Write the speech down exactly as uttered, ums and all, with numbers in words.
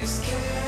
You're scared.